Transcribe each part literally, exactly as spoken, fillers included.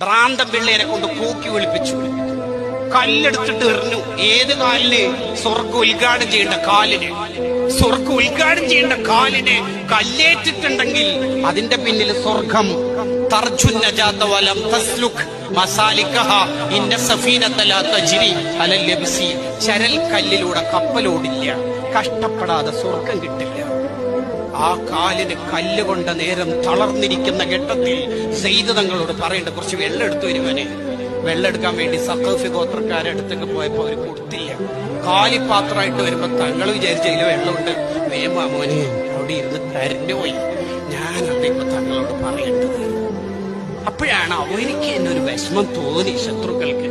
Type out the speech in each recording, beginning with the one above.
ഭ്രാന്തം പിള്ളേരെ കൊണ്ട് കൂക്കി വിളിപ്പിച്ചു, കല്ലെടുത്തിട്ട് എറിഞ്ഞു. ഏത് കാലിന്? സ്വർഗം ഉദ്ഘാടനം ചെയ്യേണ്ട കാലിന്. സ്വർഗം ഉദ്ഘാടനം ചെയ്യേണ്ട കാലിന് കല്ലേറ്റിട്ടുണ്ടെങ്കിൽ അതിന്റെ പിന്നിൽ സ്വർഗം ചരൽ കല്ലിലൂടെ കപ്പലോടില്ല, കഷ്ടപ്പെടാതെ സ്വർഗം കിട്ടില്ല. ആ കാലിന് കല്ലുകൊണ്ട് നേരം തളർന്നിരിക്കുന്ന ഘട്ടത്തിൽ സെയ്ദ് തങ്ങളോട് പറയേണ്ട, കുറച്ച് വെള്ളം എടുത്തു വരുവാനെ. വെള്ളം എടുക്കാൻ വേണ്ടി സഖഫി ഗോത്രക്കാരടുത്തേക്ക് പോയപ്പോ അവര് കൊടുത്തില്ല. കാലിപ്പാത്രമായിട്ട് വരുമ്പോ തങ്ങൾ വിചാരിച്ചതിൽ വെള്ളമുണ്ട്, വേമാമോനെ അവിടെ ഇരുന്ന് കരഞ്ഞു പോയി. ഞാൻ അതിപ്പോ തങ്ങളോട് പറയേണ്ടത്. അപ്പോഴാണ് അവർക്ക് എന്നെ ഒരു വിഷമം തോന്നി. ശത്രുക്കൾക്ക്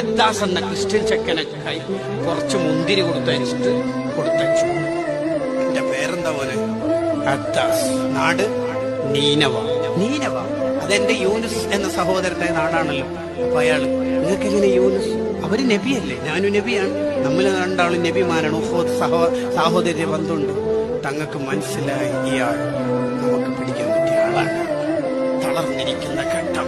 അദ്ദാസ് എന്ന ക്രിസ്ത്യൻ ചെക്കനക്കായി കുറച്ച് മുന്തിരി കൊടുത്തയച്ചിട്ട് കൊടുത്തയച്ചു. എന്റെ പേരെന്താ പോലെ അദ്ദാസ്, നാട് നീനവ. നീനവ അതെന്റെ യൂനുസ് എന്ന സഹോദരന്റെ നാടാണല്ലോ. അപ്പൊ അയാൾ, നിങ്ങൾക്ക് എങ്ങനെ യൂനുസ്? അവര് നബിയല്ലേ? ഞാനും നബിയാണ്. നമ്മൾ രണ്ടാളും നബിമാരാണ്. ഉഹ്വത് സഹോ സാഹോദര്യ ബന്ധമുണ്ട്. തങ്ങൾക്ക് മനസ്സിലായി ഇയാൾ നമുക്ക് പിടിക്കാൻ പറ്റിയ ആളാണ്. തളർന്നിരിക്കുന്ന ഘട്ടം,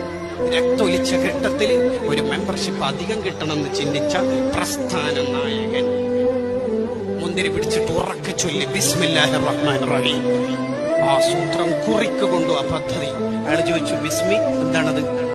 രക്തൊലിച്ച ഘട്ടത്തിൽ ഒരു മെമ്പർഷിപ്പ് അധികം കിട്ടണമെന്ന് ചിന്തിച്ച പ്രസ്ഥാന നായകൻ മുന്തിരി പിടിച്ചിട്ട് ഉറക്കെ ചൊല്ലി ബിസ്മില്ലാഹിർ റഹ്മാനിർ റഹീം. ആ സൂത്രം കുറിക്ക് കൊണ്ടു ആ പദ്ധതി. അയാൾ ചോദിച്ചു, ബിസ്മി എന്താണത്?